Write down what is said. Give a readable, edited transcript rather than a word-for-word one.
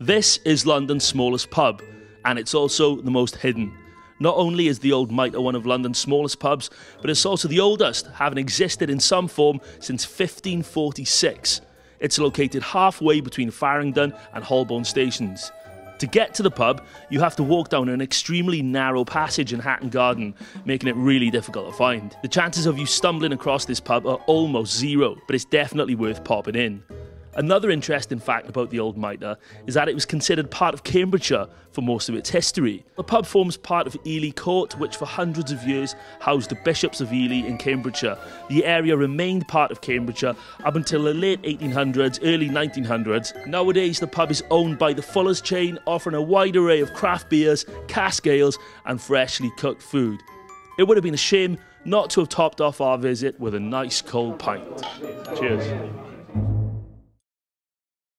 This is London's smallest pub, and it's also the most hidden. Not only is Ye Olde Mitre one of London's smallest pubs, but it's also the oldest, having existed in some form since 1546. It's located halfway between Farringdon and Holborn stations. To get to the pub, you have to walk down an extremely narrow passage in Hatton Garden, making it really difficult to find. The chances of you stumbling across this pub are almost zero, but it's definitely worth popping in. Another interesting fact about Ye Olde Mitre is that it was considered part of Cambridgeshire for most of its history. The pub forms part of Ely Court, which for hundreds of years housed the bishops of Ely in Cambridgeshire. The area remained part of Cambridgeshire up until the late 1800s, early 1900s. Nowadays, the pub is owned by the Fuller's chain, offering a wide array of craft beers, cask ales and freshly cooked food. It would have been a shame not to have topped off our visit with a nice cold pint. Cheers.